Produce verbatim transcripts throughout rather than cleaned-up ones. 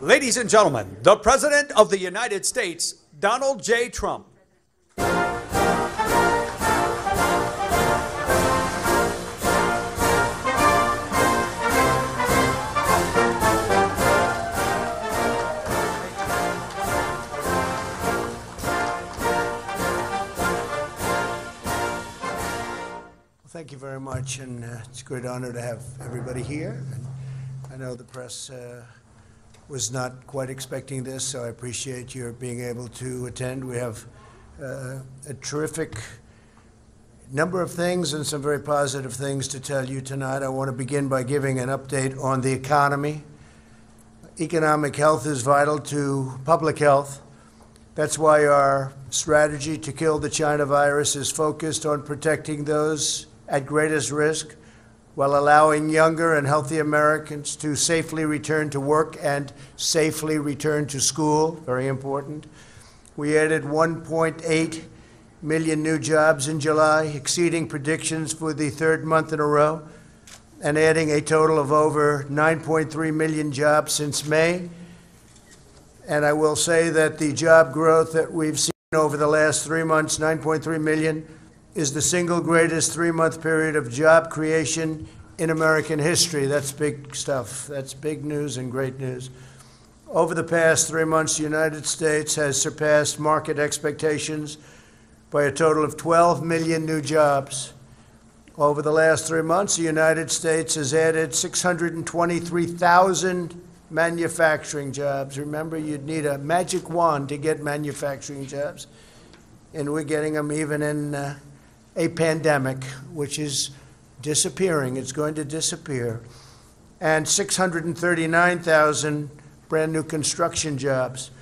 Ladies and gentlemen, the President of the United States, Donald J. Trump. Thank you very much, and uh, it's a great honor to have everybody here. And I know the press uh, was not quite expecting this, so I appreciate your being able to attend. We have uh, a terrific number of things and some very positive things to tell you tonight. I want to begin by giving an update on the economy. Economic health is vital to public health. That's why our strategy to kill the China virus is focused on protecting those at greatest risk, while allowing younger and healthy Americans to safely return to work and safely return to school, very important. We added one point eight million new jobs in July, exceeding predictions for the third month in a row, and adding a total of over nine point three million jobs since May. And I will say that the job growth that we've seen over the last three months, nine point three million, is the single greatest three-month period of job creation in American history. That's big stuff. That's big news and great news. Over the past three months, the United States has surpassed market expectations by a total of twelve million new jobs. Over the last three months, the United States has added six hundred twenty-three thousand manufacturing jobs. Remember, you'd need a magic wand to get manufacturing jobs, and we're getting them even in uh, a pandemic, which is disappearing. It's going to disappear. And six hundred thirty-nine thousand brand new construction jobs.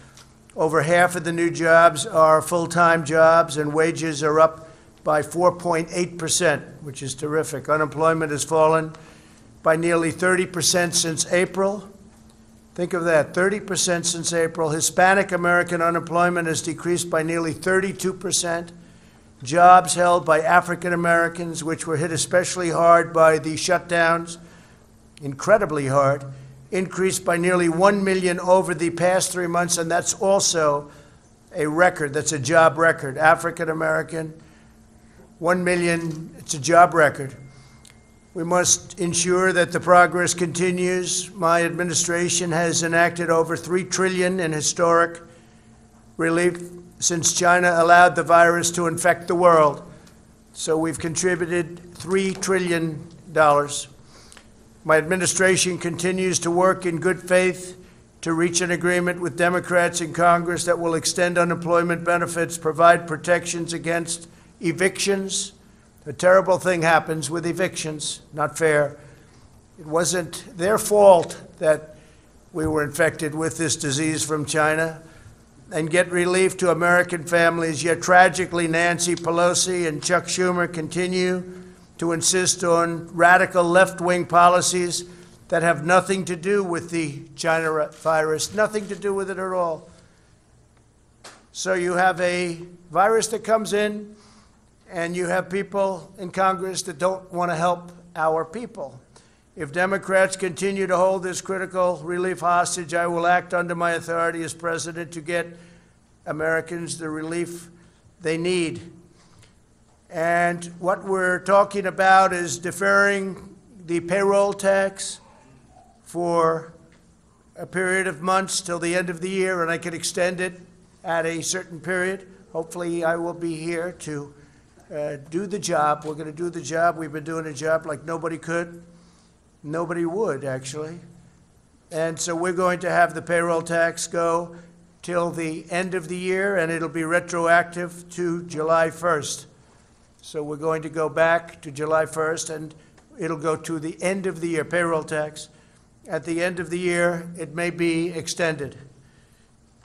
Over half of the new jobs are full-time jobs, and wages are up by four point eight percent, which is terrific. Unemployment has fallen by nearly thirty percent since April. Think of that, thirty percent since April. Hispanic American unemployment has decreased by nearly thirty-two percent. Jobs held by African Americans, which were hit especially hard by the shutdowns, incredibly hard, increased by nearly one million over the past three months, and that's also a record. That's a job record. African American, one million, it's a job record. We must ensure that the progress continues. My administration has enacted over three trillion dollars in historic relief since China allowed the virus to infect the world. So we've contributed three trillion dollars. My administration continues to work in good faith to reach an agreement with Democrats in Congress that will extend unemployment benefits, provide protections against evictions. A terrible thing happens with evictions, not fair. It wasn't their fault that we were infected with this disease from China. And get relief to American families, yet tragically Nancy Pelosi and Chuck Schumer continue to insist on radical left-wing policies that have nothing to do with the China virus, nothing to do with it at all. So you have a virus that comes in, and you have people in Congress that don't want to help our people. If Democrats continue to hold this critical relief hostage, I will act under my authority as president to get Americans the relief they need. And what we're talking about is deferring the payroll tax for a period of months till the end of the year, and I can extend it at a certain period. Hopefully, I will be here to uh, do the job. We're going to do the job. We've been doing a job like nobody could. Nobody would, actually. And so we're going to have the payroll tax go till the end of the year, and it'll be retroactive to July first. So we're going to go back to July first, and it'll go to the end of the year, payroll tax. At the end of the year, it may be extended.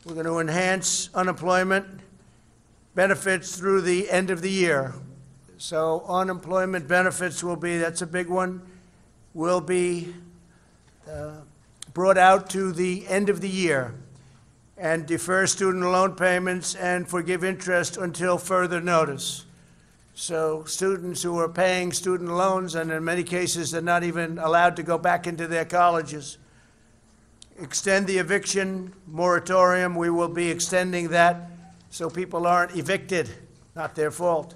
We're going to enhance unemployment benefits through the end of the year. So unemployment benefits will be, that's a big one, will be uh, brought out to the end of the year, and defer student loan payments and forgive interest until further notice. So students who are paying student loans, and in many cases they're not even allowed to go back into their colleges, extend the eviction moratorium. We will be extending that so people aren't evicted, not their fault.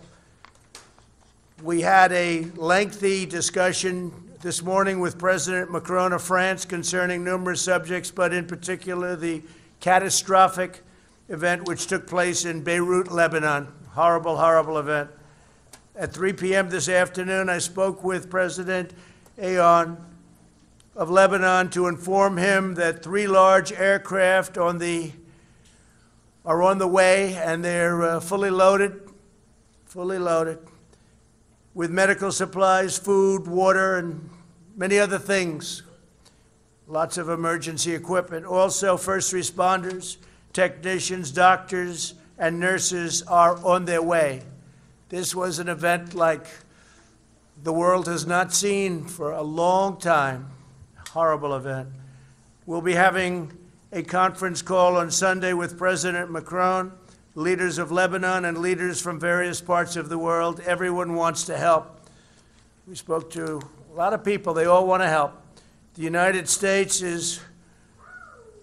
We had a lengthy discussion this morning with President Macron of France concerning numerous subjects, but in particular the catastrophic event which took place in Beirut, Lebanon. Horrible, horrible event. At three p m this afternoon, I spoke with President Aoun of Lebanon to inform him that three large aircraft on the, are on the way, and they're uh, fully loaded, fully loaded, with medical supplies, food, water, and many other things. Lots of emergency equipment. Also, first responders, technicians, doctors, and nurses are on their way. This was an event like the world has not seen for a long time. Horrible event. We'll be having a conference call on Sunday with President Macron, leaders of Lebanon, and leaders from various parts of the world. Everyone wants to help. We spoke to a lot of people. They all want to help. The United States is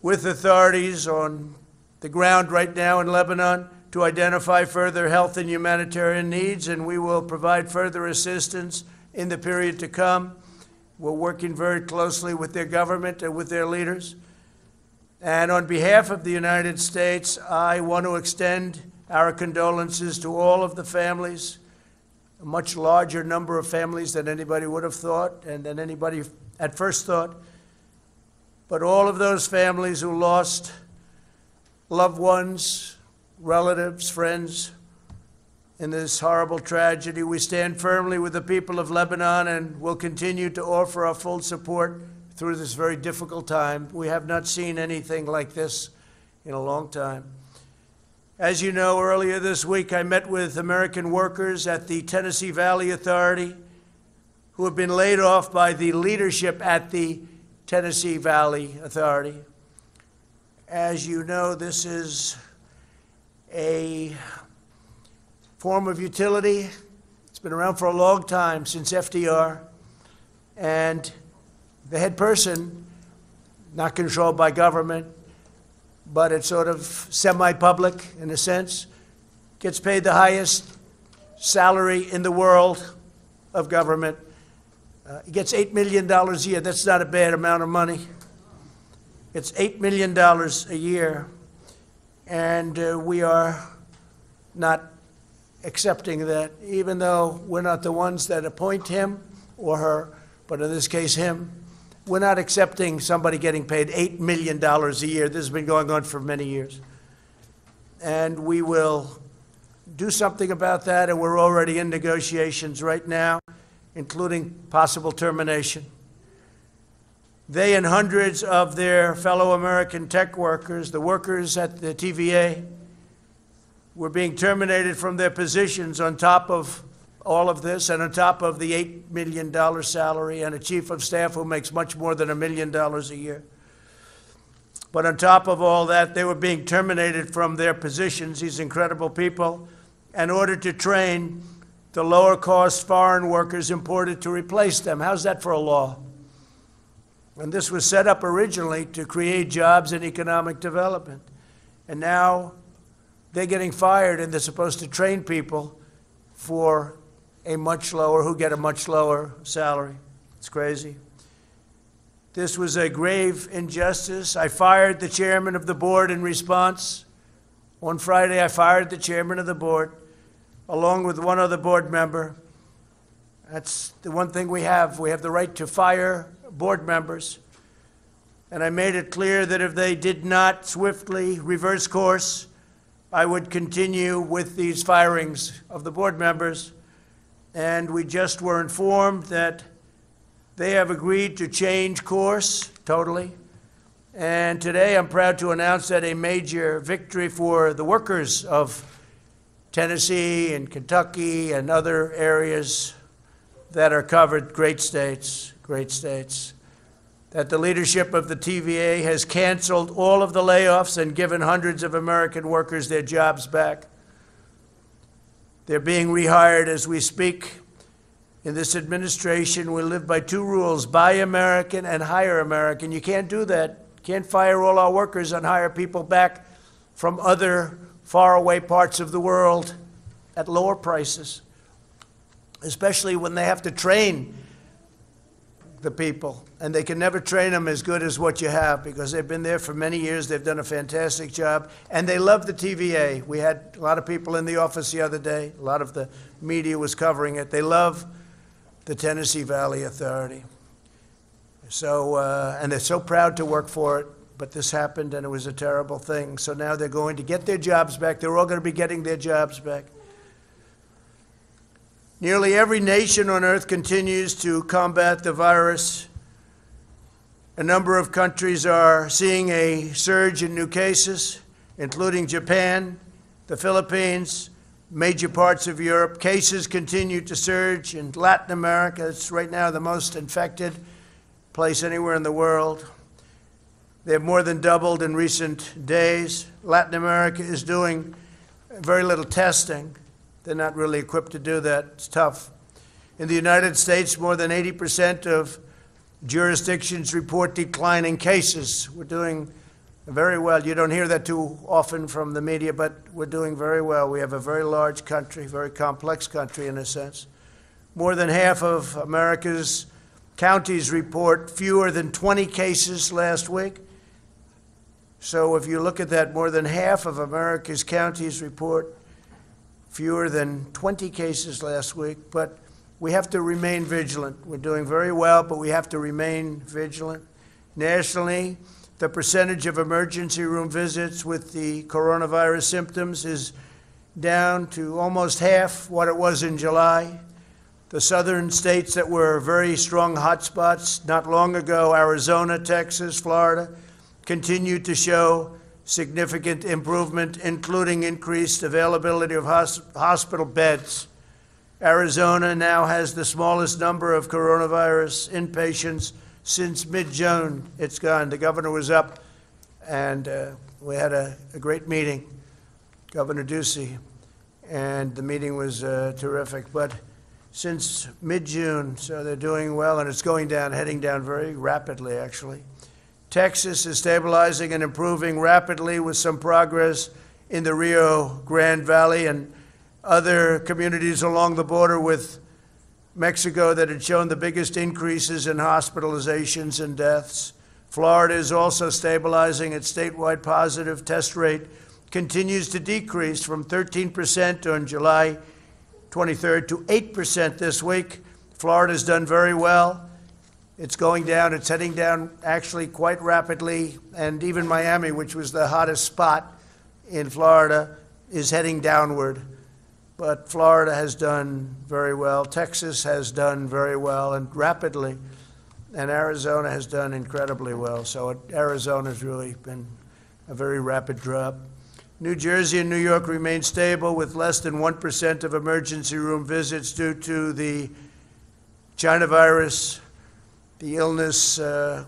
with authorities on the ground right now in Lebanon to identify further health and humanitarian needs, and we will provide further assistance in the period to come. We're working very closely with their government and with their leaders. And on behalf of the United States, I want to extend our condolences to all of the families, a much larger number of families than anybody would have thought and than anybody at first thought. But all of those families who lost loved ones, relatives, friends in this horrible tragedy. We stand firmly with the people of Lebanon and will continue to offer our full support through this very difficult time. We have not seen anything like this in a long time. As you know, earlier this week I met with American workers at the Tennessee Valley Authority who have been laid off by the leadership at the Tennessee Valley Authority. As you know, this is a form of utility. It's been around for a long time, since F D R. And the head person, not controlled by government, but it's sort of semi-public in a sense, gets paid the highest salary in the world of government. Uh, he gets eight million dollars a year. That's not a bad amount of money. It's eight million dollars a year. And uh, we are not accepting that, even though we're not the ones that appoint him or her, but in this case him. We're not accepting somebody getting paid eight million dollars a year. This has been going on for many years. And we will do something about that, and we're already in negotiations right now, including possible termination. They and hundreds of their fellow American tech workers, the workers at the T V A, were being terminated from their positions on top of all of this and on top of the eight million dollars salary and a chief of staff who makes much more than a million dollars a year. But on top of all that, they were being terminated from their positions, these incredible people, in order to train the lower-cost foreign workers imported to replace them. How's that for a law? And this was set up originally to create jobs and economic development. And now they're getting fired, and they're supposed to train people for a much lower, who get a much lower salary. It's crazy. This was a grave injustice. I fired the chairman of the board in response. On Friday, I fired the chairman of the board, along with one other board member. That's the one thing we have. We have the right to fire board members. And I made it clear that if they did not swiftly reverse course, I would continue with these firings of the board members, and we just were informed that they have agreed to change course totally. And today I'm proud to announce that a major victory for the workers of Tennessee and Kentucky and other areas that are covered, great states, great states, that the leadership of the T V A has canceled all of the layoffs and given hundreds of American workers their jobs back. They're being rehired as we speak. In this administration, we live by two rules, buy American and hire American. You can't do that Can't fire all our workers and hire people back from other faraway parts of the world at lower prices, especially when they have to train the people. And they can never train them as good as what you have because they've been there for many years. They've done a fantastic job. And they love the T V A. We had a lot of people in the office the other day. A lot of the media was covering it. They love the Tennessee Valley Authority. So, uh, and they're so proud to work for it, but this happened and it was a terrible thing. So now they're going to get their jobs back. They're all going to be getting their jobs back. Nearly every nation on earth continues to combat the virus. A number of countries are seeing a surge in new cases, including Japan, the Philippines, major parts of Europe. Cases continue to surge in Latin America. It's right now the most infected place anywhere in the world. They have more than doubled in recent days. Latin America is doing very little testing. They're not really equipped to do that. It's tough. In the United States, more than eighty percent of jurisdictions report declining cases. We're doing very well. You don't hear that too often from the media, but we're doing very well. We have a very large country, very complex country in a sense. More than half of America's counties report fewer than twenty cases last week. So if you look at that, more than half of America's counties report fewer than twenty cases last week. But we have to remain vigilant. We're doing very well, but we have to remain vigilant. Nationally, the percentage of emergency room visits with the coronavirus symptoms is down to almost half what it was in July. The southern states that were very strong hotspots not long ago, Arizona, Texas, Florida, continued to show significant improvement, including increased availability of hospital beds. Arizona now has the smallest number of coronavirus inpatients since mid-June. It's gone. The governor was up, and uh, we had a, a great meeting, Governor Ducey, and the meeting was uh, terrific. But since mid-June, so they're doing well, and it's going down, heading down very rapidly, actually. Texas is stabilizing and improving rapidly with some progress in the Rio Grande Valley and other communities along the border with Mexico that had shown the biggest increases in hospitalizations and deaths. Florida is also stabilizing. Its statewide positive test rate continues to decrease from thirteen percent on July twenty-third to eight percent this week. Florida's done very well. It's going down. It's heading down actually quite rapidly. And even Miami, which was the hottest spot in Florida, is heading downward. But Florida has done very well. Texas has done very well and rapidly. And Arizona has done incredibly well. So Arizona's really been a very rapid drop. New Jersey and New York remain stable with less than one percent of emergency room visits due to the China virus. The illness uh,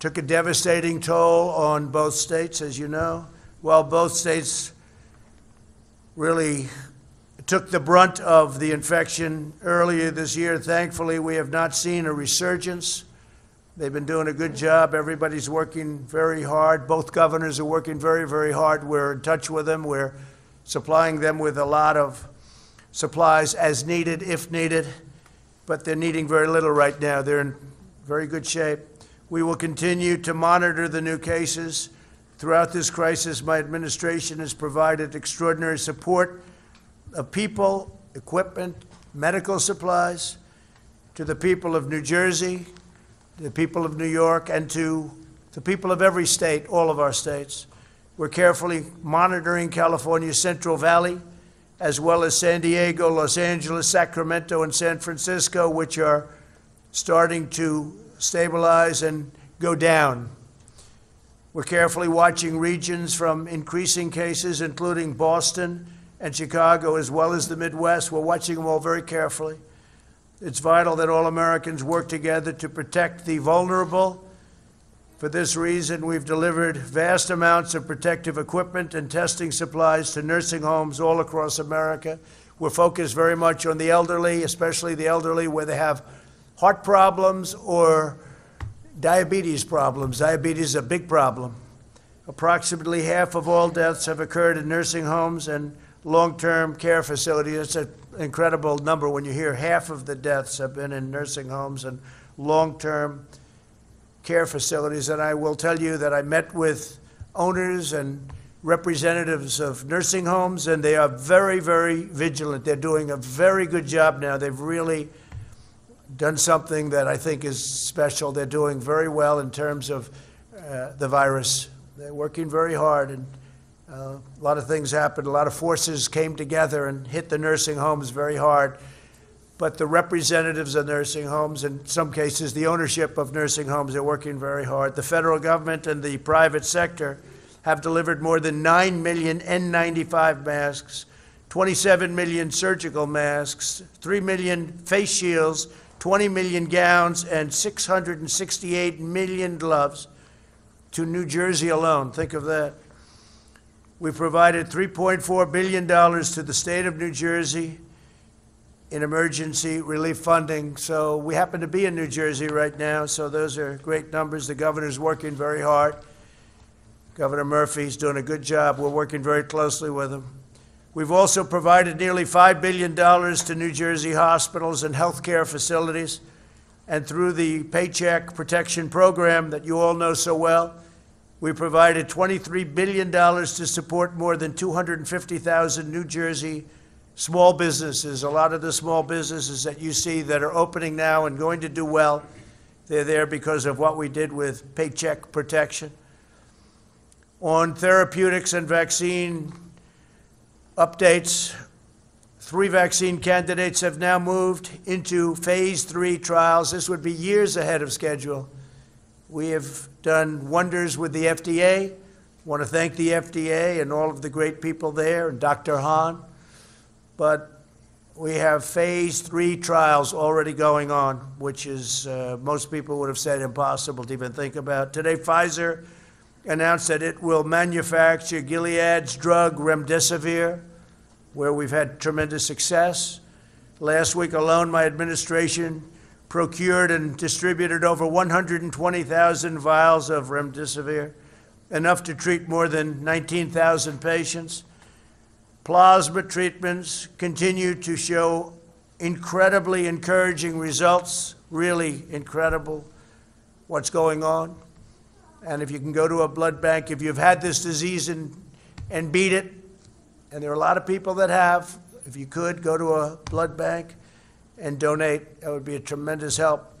took a devastating toll on both states, as you know. While both states really took the brunt of the infection earlier this year, thankfully we have not seen a resurgence. They've been doing a good job. Everybody's working very hard. Both governors are working very, very hard. We're in touch with them. We're supplying them with a lot of supplies as needed, if needed. But they're needing very little right now. They're in very good shape. We will continue to monitor the new cases. Throughout this crisis, my administration has provided extraordinary support of people, equipment, medical supplies to the people of New Jersey, the people of New York, and to the people of every state, all of our states. We're carefully monitoring California's Central Valley, as well as San Diego, Los Angeles, Sacramento, and San Francisco, which are starting to stabilize and go down. We're carefully watching regions from increasing cases, including Boston and Chicago, as well as the Midwest. We're watching them all very carefully. It's vital that all Americans work together to protect the vulnerable. For this reason, we've delivered vast amounts of protective equipment and testing supplies to nursing homes all across America. We're focused very much on the elderly, especially the elderly where they have heart problems or Diabetes problems. Diabetes is a big problem. Approximately half of all deaths have occurred in nursing homes and long-term care facilities. It's an incredible number when you hear half of the deaths have been in nursing homes and long-term care facilities. And I will tell you that I met with owners and representatives of nursing homes, and they are very, very vigilant. They're doing a very good job now. They've really done something that I think is special. They're doing very well in terms of uh, the virus. They're working very hard, and uh, a lot of things happened. A lot of forces came together and hit the nursing homes very hard. But the representatives of nursing homes, in some cases the ownership of nursing homes, are working very hard. The federal government and the private sector have delivered more than nine million N ninety-five masks, twenty-seven million surgical masks, three million face shields, twenty million gowns, and six hundred sixty-eight million gloves to New Jersey alone. Think of that. We provided three point four billion dollars to the state of New Jersey in emergency relief funding. So we happen to be in New Jersey right now, so those are great numbers. The governor's working very hard. Governor Murphy's doing a good job. We're working very closely with him. We've also provided nearly five billion dollars to New Jersey hospitals and healthcare facilities. And through the Paycheck Protection Program that you all know so well, we provided twenty-three billion dollars to support more than two hundred fifty thousand New Jersey small businesses. A lot of the small businesses that you see that are opening now and going to do well, they're there because of what we did with Paycheck Protection. On therapeutics and vaccine updates, three vaccine candidates have now moved into phase three trials. This would be years ahead of schedule. We have done wonders with the F D A. I want to thank the F D A and all of the great people there, and Doctor Hahn. But we have phase three trials already going on, which is uh, most people would have said impossible to even think about. Today, Pfizer announced that it will manufacture Gilead's drug Remdesivir, where we've had tremendous success. Last week alone, my administration procured and distributed over one hundred twenty thousand vials of Remdesivir, enough to treat more than nineteen thousand patients. Plasma treatments continue to show incredibly encouraging results, really incredible what's going on. And if you can go to a blood bank, if you've had this disease and, and beat it, and there are a lot of people that have, if you could, go to a blood bank and donate. That would be a tremendous help.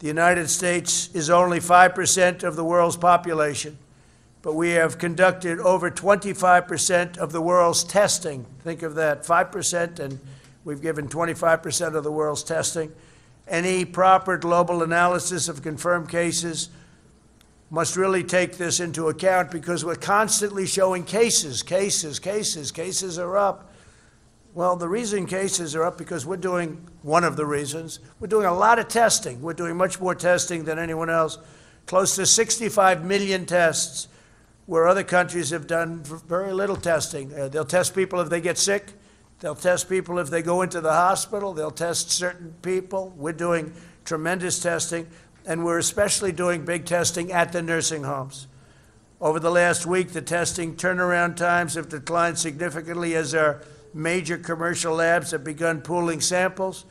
The United States is only five percent of the world's population, but we have conducted over twenty-five percent of the world's testing. Think of that, five percent, and we've given twenty-five percent of the world's testing. Any proper global analysis of confirmed cases must really take this into account, because we're constantly showing cases, cases, cases, cases are up. Well, the reason cases are up because we're doing, one of the reasons, we're doing a lot of testing. We're doing much more testing than anyone else. Close to sixty-five million tests, where other countries have done very little testing. Uh, they'll test people if they get sick. They'll test people if they go into the hospital. They'll test certain people. We're doing tremendous testing. And we're especially doing big testing at the nursing homes. Over the last week, the testing turnaround times have declined significantly as our major commercial labs have begun pooling samples.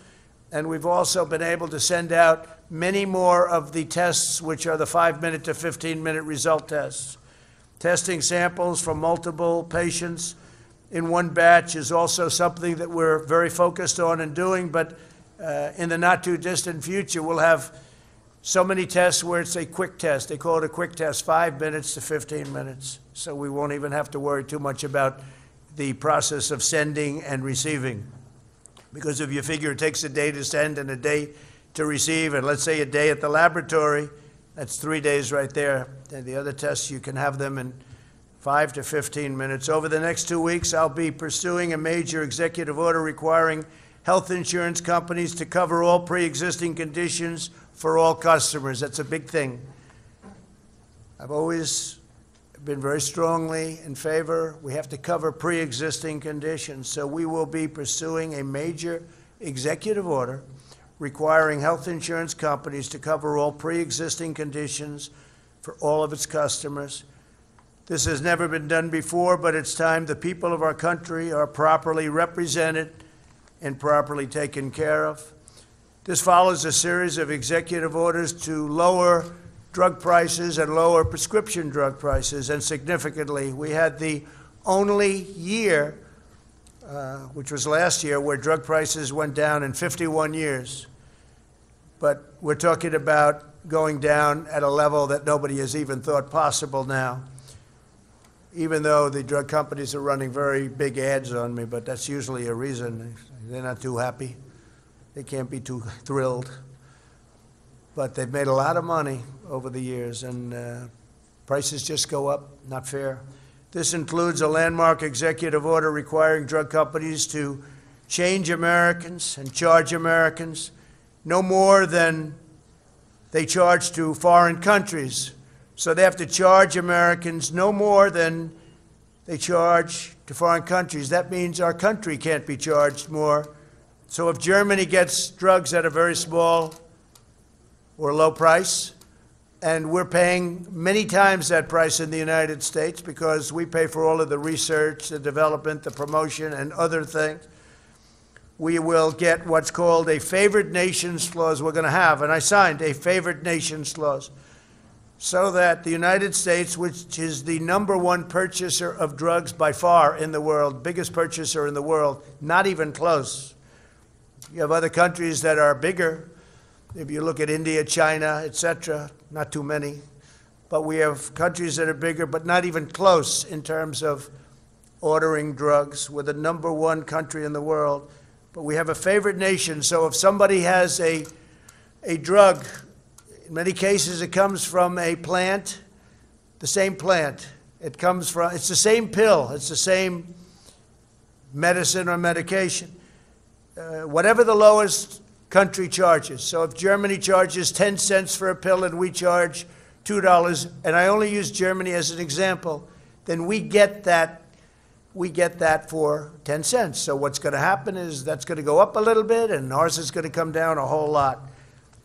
And we've also been able to send out many more of the tests, which are the five minute to fifteen minute result tests. Testing samples from multiple patients in one batch is also something that we're very focused on and doing, but uh, in the not too distant future, we'll have so many tests where it's a quick test. They call it a quick test, five minutes to fifteen minutes. So we won't even have to worry too much about the process of sending and receiving. Because if you figure it takes a day to send and a day to receive, and let's say a day at the laboratory, that's three days right there. And the other tests, you can have them in five to fifteen minutes. Over the next two weeks, I'll be pursuing a major executive order requiring health insurance companies to cover all pre-existing conditions for all customers. That's a big thing. I've always been very strongly in favor. We have to cover pre-existing conditions. So we will be pursuing a major executive order requiring health insurance companies to cover all pre-existing conditions for all of its customers. This has never been done before, but it's time the people of our country are properly represented and properly taken care of. This follows a series of executive orders to lower drug prices and lower prescription drug prices, and significantly. We had the only year, uh, which was last year, where drug prices went down in fifty-one years. But we're talking about going down at a level that nobody has even thought possible now, even though the drug companies are running very big ads on me, but that's usually a reason. They're not too happy. They can't be too thrilled. But they've made a lot of money over the years, and uh, prices just go up, not fair. This includes a landmark executive order requiring drug companies to change Americans and charge Americans no more than they charge to foreign countries. So they have to charge Americans no more than they charge to foreign countries. That means our country can't be charged more. So if Germany gets drugs at a very small or low price, and we're paying many times that price in the United States because we pay for all of the research, the development, the promotion, and other things, we will get what's called a favored nations clause. We're going to have, and I signed, a favored nations clause, so that the United States, which is the number one purchaser of drugs by far in the world, biggest purchaser in the world, not even close. You have other countries that are bigger. If you look at India, China, et cetera, not too many. But we have countries that are bigger, but not even close in terms of ordering drugs. We're the number one country in the world. But we have a favored nation. So if somebody has a, a drug, in many cases it comes from a plant, the same plant. It comes from, it's the same pill. It's the same medicine or medication. Uh, whatever the lowest country charges. So if Germany charges ten cents for a pill and we charge two dollars, and I only use Germany as an example, then we get that, we get that for ten cents. So what's going to happen is that's going to go up a little bit, and ours is going to come down a whole lot.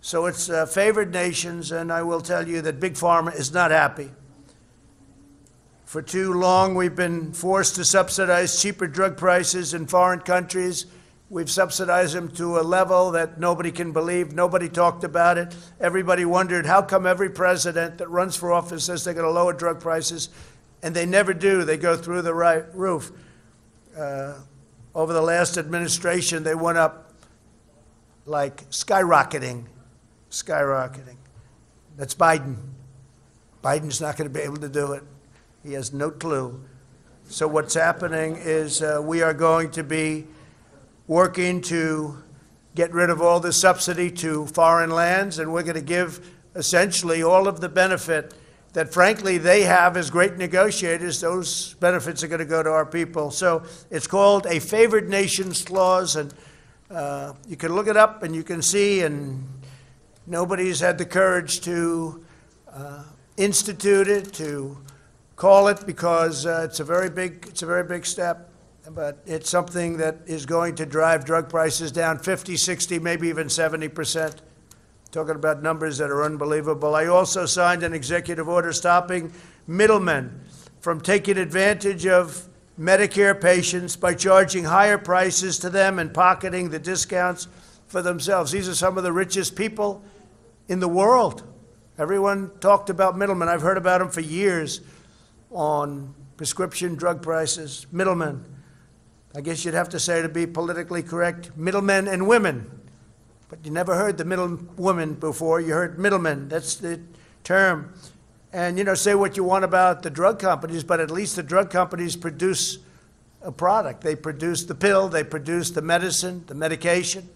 So it's uh, favored nations, and I will tell you that Big Pharma is not happy. For too long, we've been forced to subsidize cheaper drug prices in foreign countries. We've subsidized them to a level that nobody can believe. Nobody talked about it. Everybody wondered, how come every president that runs for office says they're going to lower drug prices? And they never do. They go through the right roof. Uh, over the last administration, they went up like skyrocketing, skyrocketing. That's Biden. Biden's not going to be able to do it. He has no clue. So what's happening is uh, we are going to be working to get rid of all the subsidy to foreign lands, and we're going to give essentially all of the benefit that, frankly, they have as great negotiators. Those benefits are going to go to our people. So it's called a favored nations clause, and uh, you can look it up and you can see, and nobody's had the courage to uh, institute it, to call it, because uh, it's a very big, it's a very big step. But it's something that is going to drive drug prices down fifty, sixty, maybe even seventy percent. Talking about numbers that are unbelievable. I also signed an executive order stopping middlemen from taking advantage of Medicare patients by charging higher prices to them and pocketing the discounts for themselves. These are some of the richest people in the world. Everyone talked about middlemen. I've heard about them for years on prescription drug prices, middlemen. I guess you'd have to say, to be politically correct, middlemen and women. But you never heard the middle woman before. You heard middlemen. That's the term. And, you know, say what you want about the drug companies, but at least the drug companies produce a product. They produce the pill. They produce the medicine, the medication.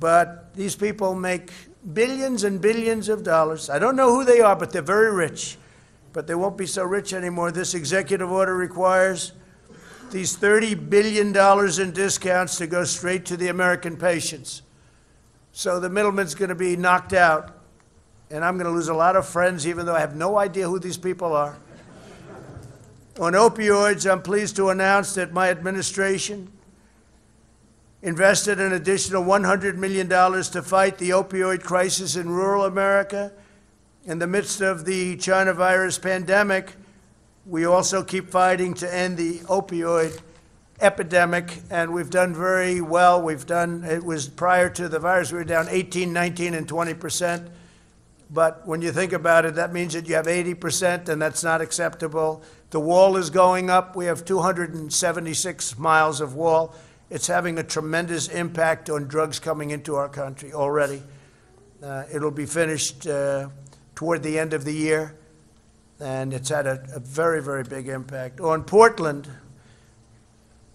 But these people make billions and billions of dollars. I don't know who they are, but they're very rich. But they won't be so rich anymore. This executive order requires these thirty billion dollars in discounts to go straight to the American patients. So the middleman's going to be knocked out, and I'm going to lose a lot of friends, even though I have no idea who these people are. On opioids, I'm pleased to announce that my administration invested an additional one hundred million dollars to fight the opioid crisis in rural America. In the midst of the China virus pandemic, we also keep fighting to end the opioid epidemic, and we've done very well. We've done, it was prior to the virus, we were down eighteen, nineteen, and twenty percent. But when you think about it, that means that you have eighty percent, and that's not acceptable. The wall is going up. We have two hundred seventy-six miles of wall. It's having a tremendous impact on drugs coming into our country already. Uh, it'll be finished uh, toward the end of the year, and it's had a, a very, very big impact. On Portland,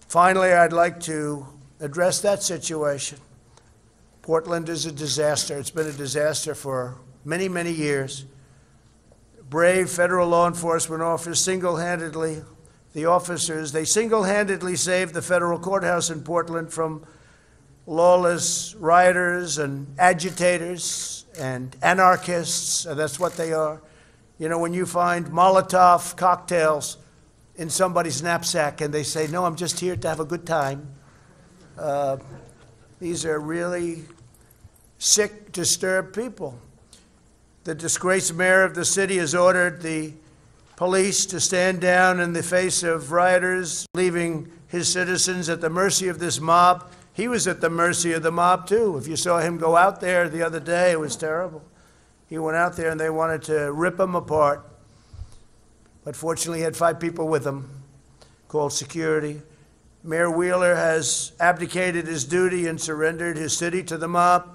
finally, I'd like to address that situation. Portland is a disaster. It's been a disaster for many, many years. Brave federal law enforcement officers single-handedly The officers, they single-handedly saved the federal courthouse in Portland from lawless rioters and agitators and anarchists, and that's what they are. You know, when you find Molotov cocktails in somebody's knapsack and they say, no, I'm just here to have a good time. Uh, these are really sick, disturbed people. The disgraced mayor of the city has ordered the police to stand down in the face of rioters, leaving his citizens at the mercy of this mob. He was at the mercy of the mob, too. If you saw him go out there the other day, it was terrible. He went out there and they wanted to rip him apart. But fortunately, he had five people with him, called security. Mayor Wheeler has abdicated his duty and surrendered his city to the mob.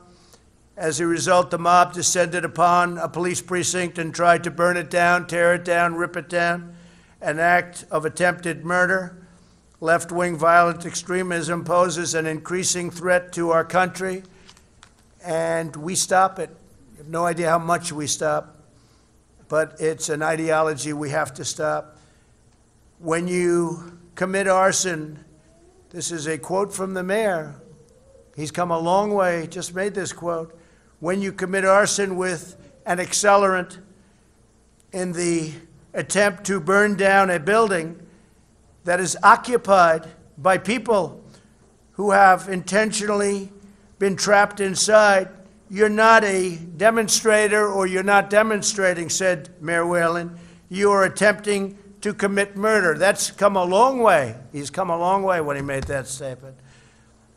As a result, the mob descended upon a police precinct and tried to burn it down, tear it down, rip it down. An act of attempted murder. Left-wing violent extremism poses an increasing threat to our country, and we stop it. You have no idea how much we stop, but it's an ideology we have to stop. When you commit arson, this is a quote from the mayor. He's come a long way, just made this quote. When you commit arson with an accelerant in the attempt to burn down a building that is occupied by people who have intentionally been trapped inside, you're not a demonstrator or you're not demonstrating, said Mayor Whelan. You are attempting to commit murder. That's come a long way. He's come a long way when he made that statement.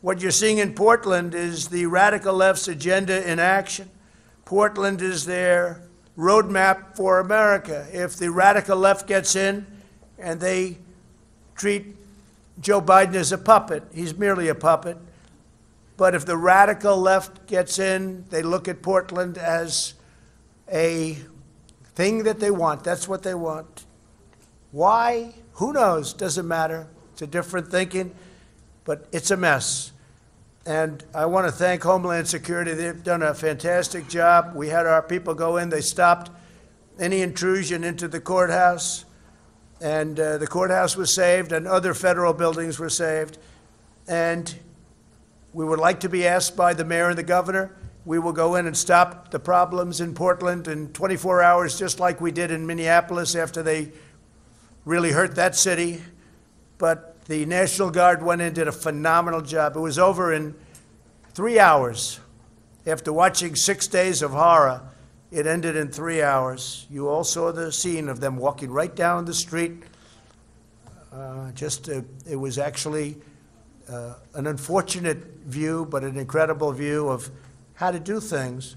What you're seeing in Portland is the radical left's agenda in action. Portland is their roadmap for America. If the radical left gets in and they treat Joe Biden as a puppet, he's merely a puppet. But if the radical left gets in, they look at Portland as a thing that they want. That's what they want. Why? Who knows? Doesn't matter. It's a different thinking, but it's a mess. And I want to thank Homeland Security. They've done a fantastic job. We had our people go in. They stopped any intrusion into the courthouse. And uh, the courthouse was saved, and other federal buildings were saved. And we would like to be asked by the mayor and the governor. We will go in and stop the problems in Portland in twenty-four hours, just like we did in Minneapolis after they really hurt that city. But the National Guard went in and did a phenomenal job. It was over in three hours. After watching six days of horror, it ended in three hours. You all saw the scene of them walking right down the street. Uh, just, uh, it was actually uh, an unfortunate view, but an incredible view of how to do things.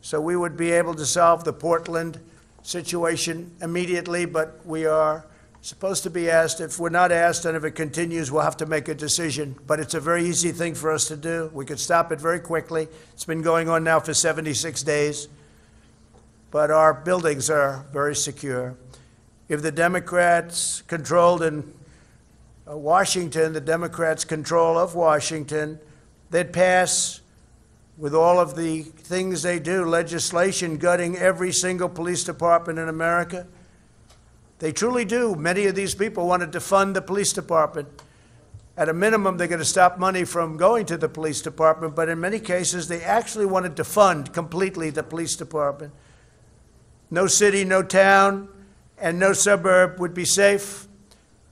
So we would be able to solve the Portland situation immediately, but we are supposed to be asked. If we're not asked, and if it continues, we'll have to make a decision. But it's a very easy thing for us to do. We could stop it very quickly. It's been going on now for seventy-six days. But our buildings are very secure. If the Democrats controlled in Washington, the Democrats' control of Washington, they'd pass, with all of the things they do, legislation gutting every single police department in America. They truly do. Many of these people want to defund the police department. At a minimum, they're going to stop money from going to the police department, but in many cases, they actually want to defund completely the police department. No city, no town, and no suburb would be safe.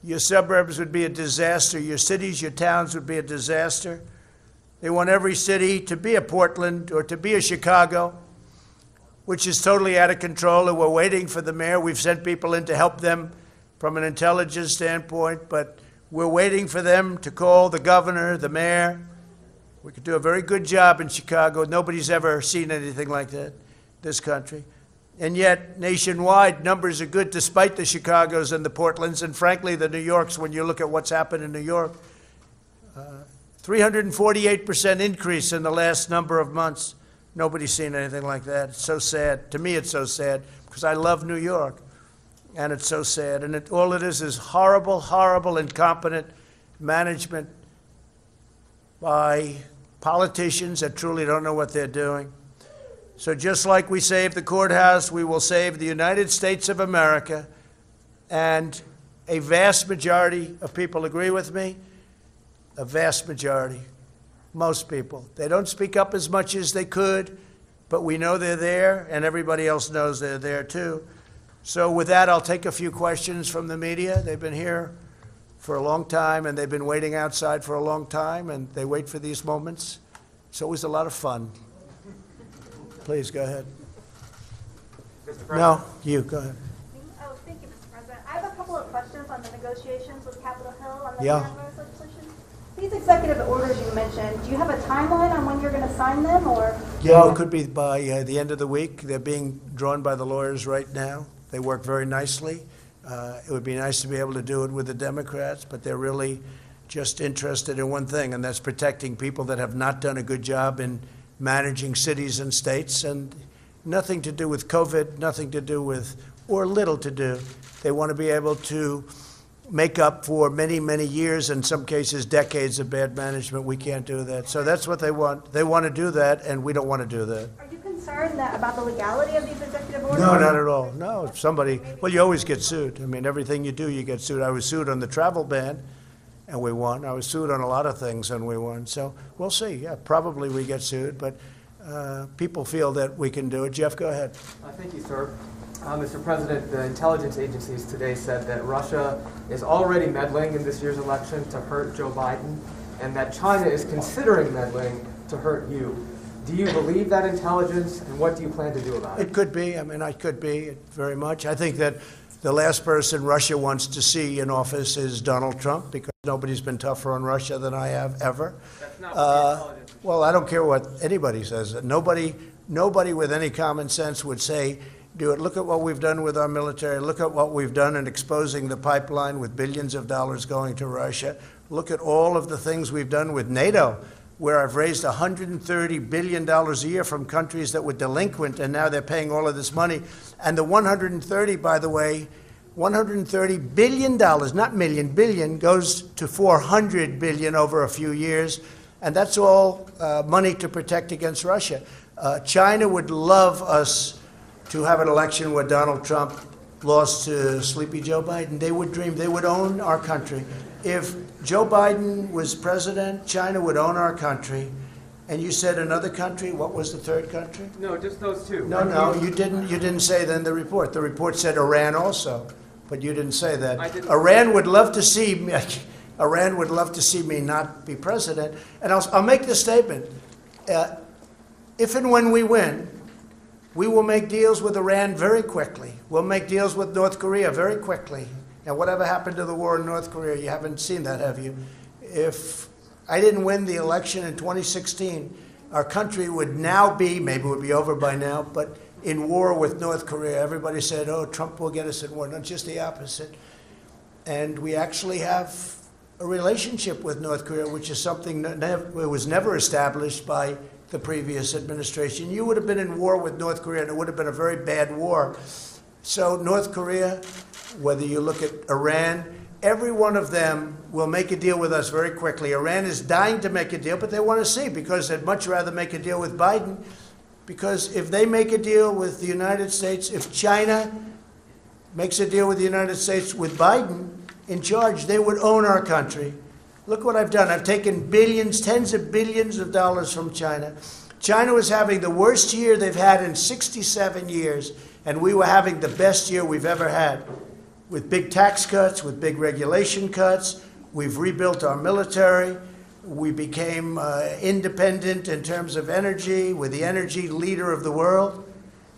Your suburbs would be a disaster. Your cities, your towns would be a disaster. They want every city to be a Portland or to be a Chicago, which is totally out of control, and we're waiting for the mayor. We've sent people in to help them from an intelligence standpoint, but we're waiting for them to call the governor, the mayor. We could do a very good job in Chicago. Nobody's ever seen anything like that in this country. And yet, nationwide, numbers are good despite the Chicagos and the Portlands, and frankly, the New Yorks, when you look at what's happened in New York. Uh, three hundred forty-eight percent increase in the last number of months. Nobody's seen anything like that. It's so sad. To me, it's so sad, because I love New York, and it's so sad. And it, all it is is horrible, horrible, incompetent management by politicians that truly don't know what they're doing. So just like we saved the courthouse, we will save the United States of America. And a vast majority of people agree with me. A vast majority. Most people. They don't speak up as much as they could, but we know they're there, and everybody else knows they're there, too. So with that, I'll take a few questions from the media. They've been here for a long time, and they've been waiting outside for a long time, and they wait for these moments. It's always a lot of fun. Please, go ahead. No, you, go ahead. Oh, thank you, Mister President. I have a couple of questions on the negotiations with Capitol Hill on the yeah. coronavirus legislation. These executive orders you mentioned, do you have a timeline on when you're going to sign them? Or? Yeah, it could be by uh, the end of the week. They're being drawn by the lawyers right now. They work very nicely. Uh, it would be nice to be able to do it with the Democrats, but they're really just interested in one thing, and that's protecting people that have not done a good job in managing cities and states, and nothing to do with COVID, nothing to do with, or little to do. They want to be able to make up for many, many years, in some cases decades of bad management. We can't do that. So that's what they want. They want to do that, and we don't want to do that. Are you concerned that, about the legality of these executive orders? No, not at all. No, if somebody, well, you always get sued. I mean, everything you do, you get sued. I was sued on the travel ban, and we won. I was sued on a lot of things, and we won. So we'll see. Yeah, probably we get sued, but uh, people feel that we can do it. Jeff, go ahead. Uh, thank you, sir. Uh, Mister President, the intelligence agencies today said that Russia is already meddling in this year's election to hurt Joe Biden, and that China is considering meddling to hurt you. Do you believe that intelligence, and what do you plan to do about it? It could be. I mean, it could be very much. I think that the last person Russia wants to see in office is Donald Trump, because nobody's been tougher on Russia than I have ever. That's not uh, well, I don't care what anybody says. Nobody, nobody with any common sense would say, do it. Look at what we've done with our military. Look at what we've done in exposing the pipeline with billions of dollars going to Russia. Look at all of the things we've done with NATO, where I've raised one hundred thirty billion dollars a year from countries that were delinquent, and now they're paying all of this money. And the one hundred thirty, by the way, one hundred thirty billion dollars, not million, billion, goes to four hundred billion dollars over a few years. And that's all uh, money to protect against Russia. Uh, China would love us to have an election where Donald Trump lost to sleepy Joe Biden. They would dream. They would own our country. If Joe Biden was president, China would own our country. And you said another country. What was the third country? No, just those two. No, no, you didn't. You didn't say that in the report. The report said Iran also, but you didn't say that. I didn't. Iran would love to see me. Iran would love to see me not be president. And I'll, I'll make this statement: uh, if and when we win, we will make deals with Iran very quickly. We'll make deals with North Korea very quickly. And whatever happened to the war in North Korea, you haven't seen that, have you? If I didn't win the election in twenty sixteen, our country would now be, maybe it would be over by now, but in war with North Korea. Everybody said, oh, Trump will get us in war. No, just the opposite. And we actually have a relationship with North Korea, which is something that was never established by the previous administration. You would have been in war with North Korea, and it would have been a very bad war. So North Korea, whether you look at Iran, every one of them will make a deal with us very quickly. Iran is dying to make a deal, but they want to see, because they'd much rather make a deal with Biden. Because if they make a deal with the United States, if China makes a deal with the United States with Biden in charge, they would own our country. Look what I've done. I've taken billions, tens of billions of dollars from China. China was having the worst year they've had in sixty-seven years, and we were having the best year we've ever had. With big tax cuts, with big regulation cuts, we've rebuilt our military. We became uh, independent in terms of energy. We're the energy leader of the world.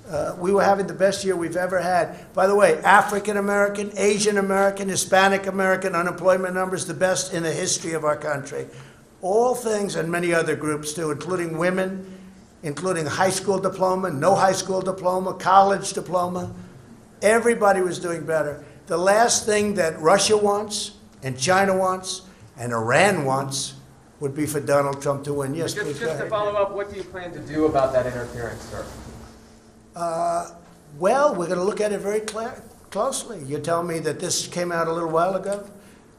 Uh, we were having the best year we've ever had. By the way, African American, Asian American, Hispanic American unemployment numbers, the best in the history of our country. All things, and many other groups too, including women, including high school diploma, no high school diploma, college diploma. Everybody was doing better. The last thing that Russia wants, and China wants, and Iran wants would be for Donald Trump to win. Yes, just, please. Just to follow up, what do you plan to do about that interference, sir? Uh, well, we're going to look at it very cl- closely. You tell me that this came out a little while ago,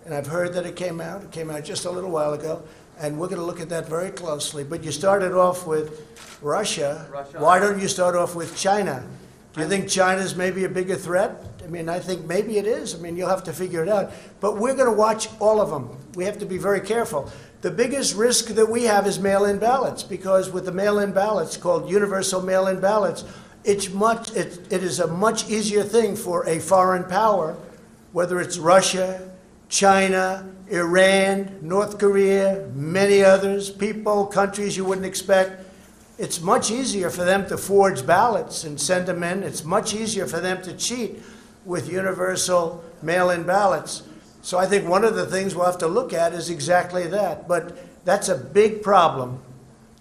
and I've heard that it came out. It came out just a little while ago, and we're going to look at that very closely. But you started off with Russia. Russia. Why don't you start off with China? Do you think China's maybe a bigger threat? I mean, I think maybe it is. I mean, you'll have to figure it out. But we're going to watch all of them. We have to be very careful. The biggest risk that we have is mail-in ballots, because with the mail-in ballots, called universal mail-in ballots, it's much, it, it is a much easier thing for a foreign power, whether it's Russia, China, Iran, North Korea, many others, people, countries you wouldn't expect. It's much easier for them to forge ballots and send them in. It's much easier for them to cheat with universal mail-in ballots. So I think one of the things we'll have to look at is exactly that. But that's a big problem.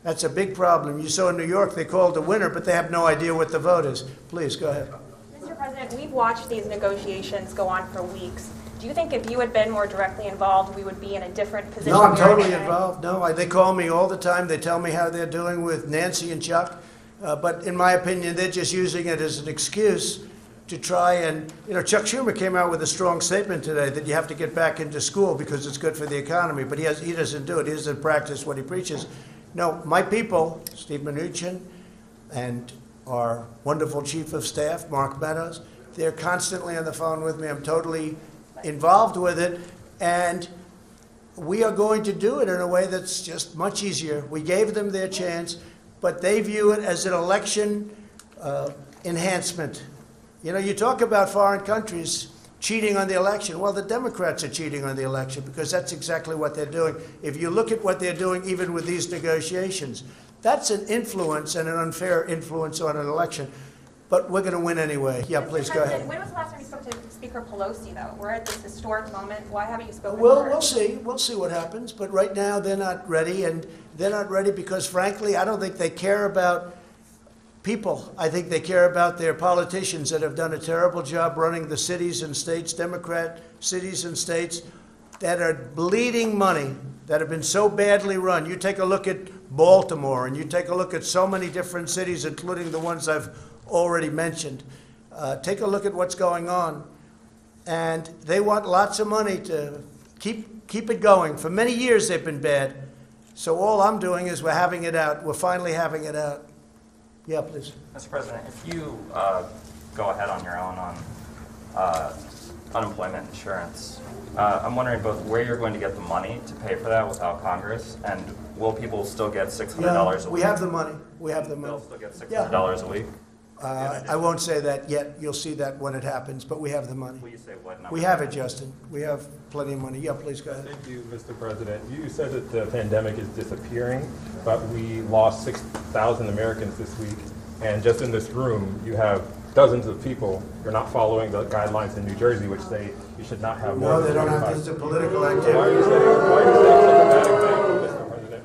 That's a big problem. You saw in New York, they called the winner, but they have no idea what the vote is. Please, go ahead. Mister President, we've watched these negotiations go on for weeks. Do you think if you had been more directly involved, we would be in a different position? No, I'm totally involved. No, I, they call me all the time. They tell me how they're doing with Nancy and Chuck. Uh, but in my opinion, they're just using it as an excuse to try and, you know, Chuck Schumer came out with a strong statement today that you have to get back into school because it's good for the economy, but he, has, he doesn't do it. He doesn't practice what he preaches. No, my people, Steve Mnuchin and our wonderful chief of staff, Mark Meadows, they're constantly on the phone with me. I'm totally involved with it, and we are going to do it in a way that's just much easier. We gave them their chance, but they view it as an election uh, enhancement. You know, you talk about foreign countries cheating on the election. Well, the Democrats are cheating on the election because that's exactly what they're doing. If you look at what they're doing even with these negotiations, that's an influence and an unfair influence on an election. But we're going to win anyway. Yeah, please go ahead. When was the last time you spoke to Speaker Pelosi, though? We're at this historic moment. Why haven't you spoken to her? Well, we'll see. We'll see what happens. But right now they're not ready, and they're not ready because, frankly, I don't think they care about people. I think they care about their politicians that have done a terrible job running the cities and states, Democrat cities and states, that are bleeding money, that have been so badly run. You take a look at Baltimore, and you take a look at so many different cities, including the ones I've already mentioned. Uh, take a look at what's going on. And they want lots of money to keep, keep it going. For many years, they've been bad. So all I'm doing is we're having it out. We're finally having it out. Yeah, please. Mister President, if you uh, go ahead on your own on uh, unemployment insurance, uh, I'm wondering both where you're going to get the money to pay for that without Congress, and will people still get six hundred dollars yeah, a week? We have the money. We have the money. They'll still get six hundred dollars yeah. a week? Uh, I won't say that yet. You'll see that when it happens, but we have the money. Will you say what number? We have it, Justin. We have plenty of money. Yeah, please go ahead. Thank you, Mister President. You said that the pandemic is disappearing, but we lost six thousand Americans this week. And just in this room, you have dozens of people. You're not following the guidelines in New Jersey, which say you should not have more. No, they don't have this. It's a political activity. Why are you saying, why are you saying such a bad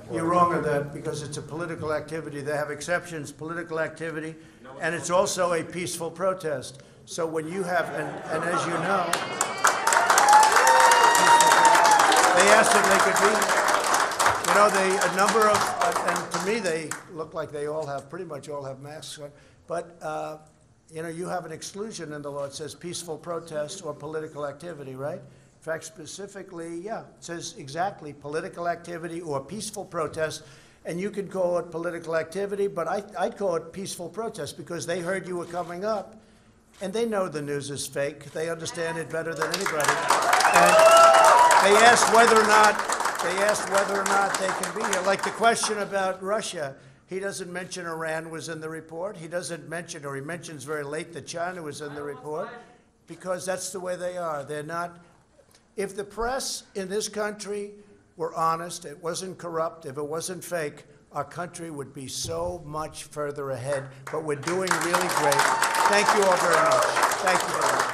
thing? You're wrong on that because it's a political activity. They have exceptions, political activity, and it's also a peaceful protest. So when you have, and, and as you know, they asked if they could be, you know, they, a number of, uh, and to me they look like they all have, pretty much all have masks on, but, uh, you know, you have an exclusion in the law. It says peaceful protest or political activity, right? In fact, specifically, yeah, it says exactly political activity or peaceful protest. And you could call it political activity, but I, I'd call it peaceful protest because they heard you were coming up, and they know the news is fake. They understand it better than anybody. And they asked whether or not they asked whether or not they can be here. Like the question about Russia, he doesn't mention Iran was in the report. He doesn't mention, or he mentions very late that China was in the report, because that's the way they are. They're not. If the press in this country were honest, it wasn't corrupt, if it wasn't fake, our country would be so much further ahead. But we're doing really great. Thank you all very much. Thank you very much.